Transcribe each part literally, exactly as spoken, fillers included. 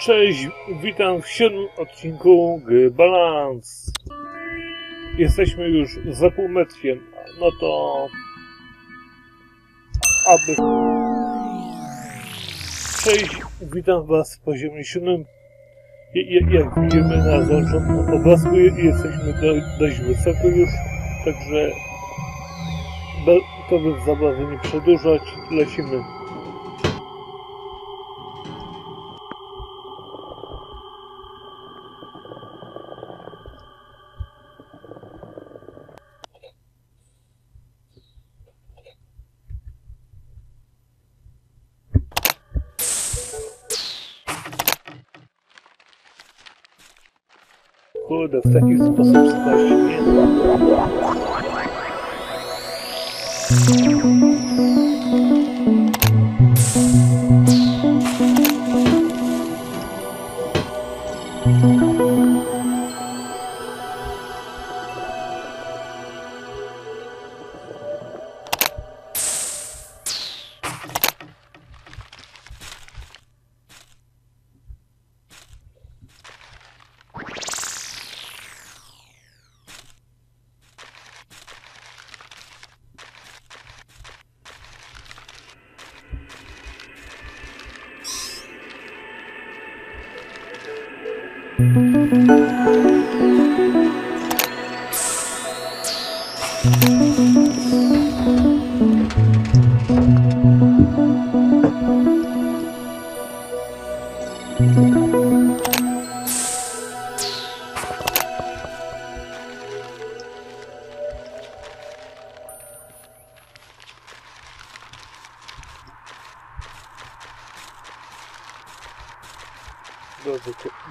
Cześć, witam w siódmym odcinku gry Ballance. Jesteśmy już za półmetrkiem, no to... Aby... Cześć, witam was w poziomie siódmym. Jak widzimy na załączonym obrazku, jesteśmy do, dość wysoko już, także... To bez zabawy nie przedłużać, lecimy. Kurde, w taki sposób spaść nie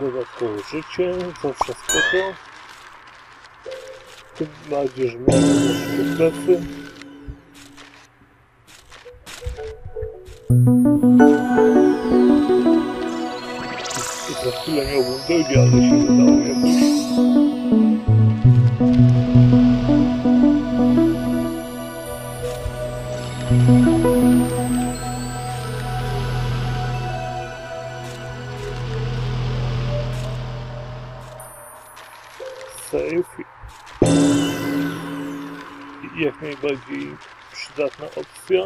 dodatkowe życie, zawsze spoko. Tym bardziej, że mamy jeszcze plecy. I za chwilę miałbym drugi, ale się wydało jakoś. Jak najbardziej przydatna opcja.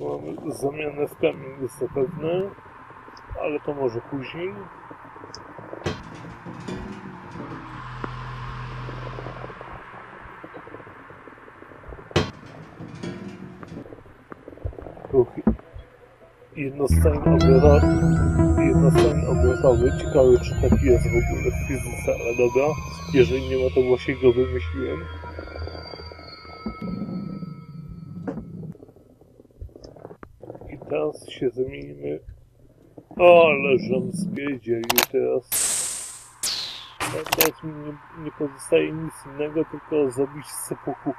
Mamy zamianę w kamieniu zapewne, ale to może później. Jednostajny obrotowy, ciekawy czy taki jest w ogóle w fizyce, ale dobra, jeżeli nie ma, to właśnie go wymyśliłem. I teraz się zamienimy... O, leżam z biedzie i teraz... Teraz mi nie, nie pozostaje nic innego, tylko zabić sepuku.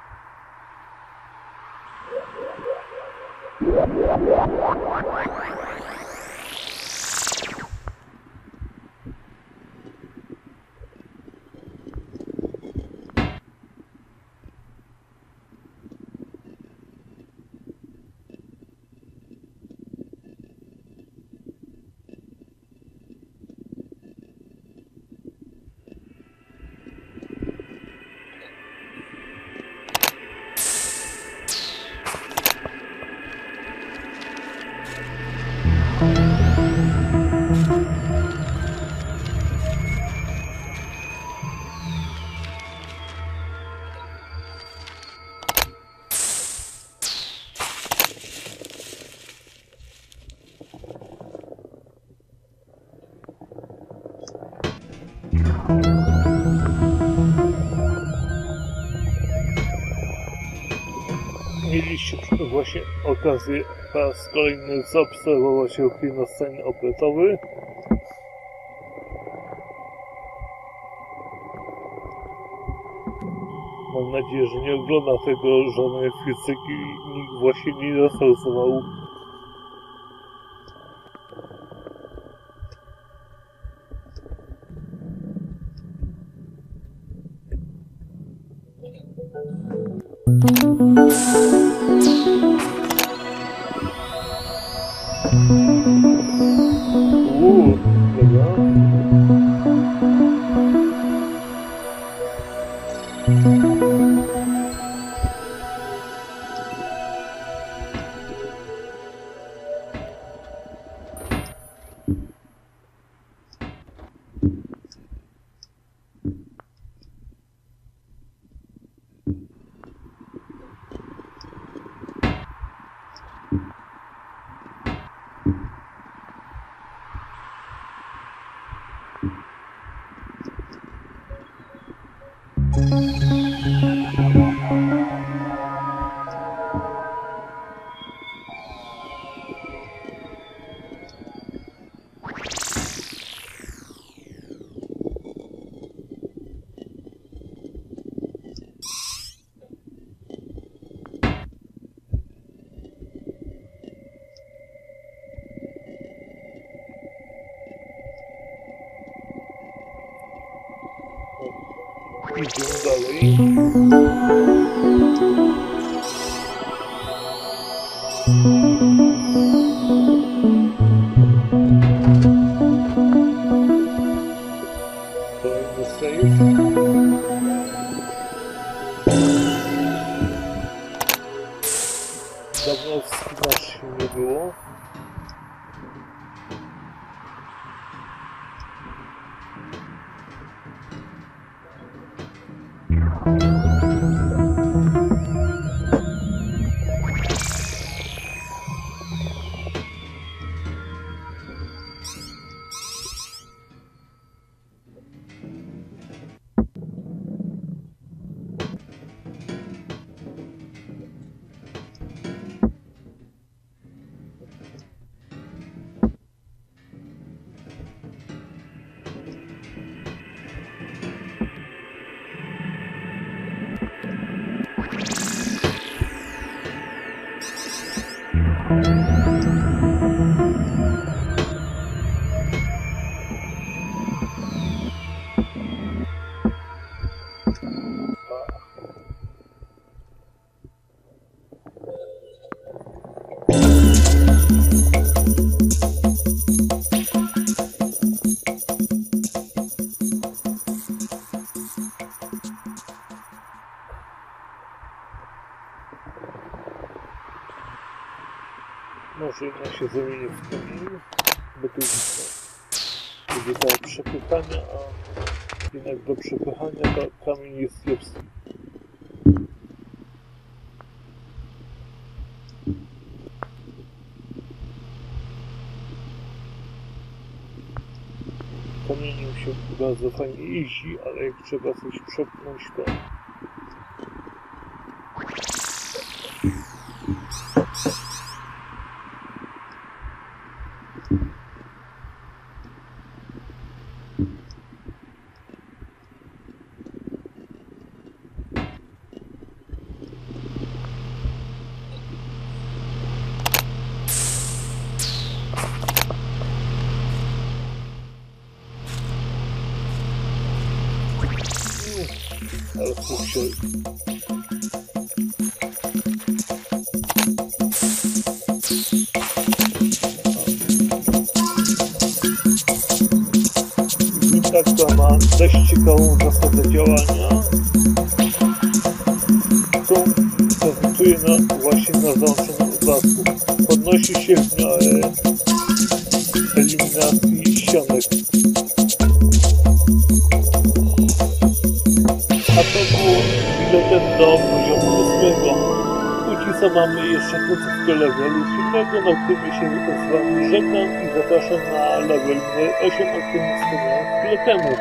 Mieliście właśnie okazję po raz kolejny zaobserwować ruch jednostajny obrotowy. Mam Mam nadzieję, że nie ogląda tego żony fizyki i nikt właśnie nie zastosował. Uuu, dobra. Idziemy dalej. Kolejny save. Dawno nas się nie było. Może jednak się zamienię w kamieniu, bo tu będzie do przepychania, a jednak do przepychania to kamień jest lepszy. Kamieniem się bardzo fajnie iści, ale jak trzeba coś przepchnąć, to... Ale kurczę. I tak to ma dość ciekawą zasadę działania, którą prezentuję na, właśnie na załączonym obrazku. Podnosi się w miarę eliminacji ścianek. Biletem do poziomu ósmego. Póki co mamy jeszcze końcówkę levelu siódmego, na którym się z wami żegnam i zapraszam na level osiem, o którym wspomniałem chwilę temu.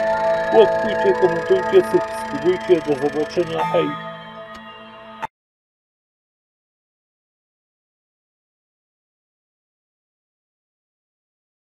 Łapkujcie, komentujcie, subskrybujcie, do zobaczenia, hej!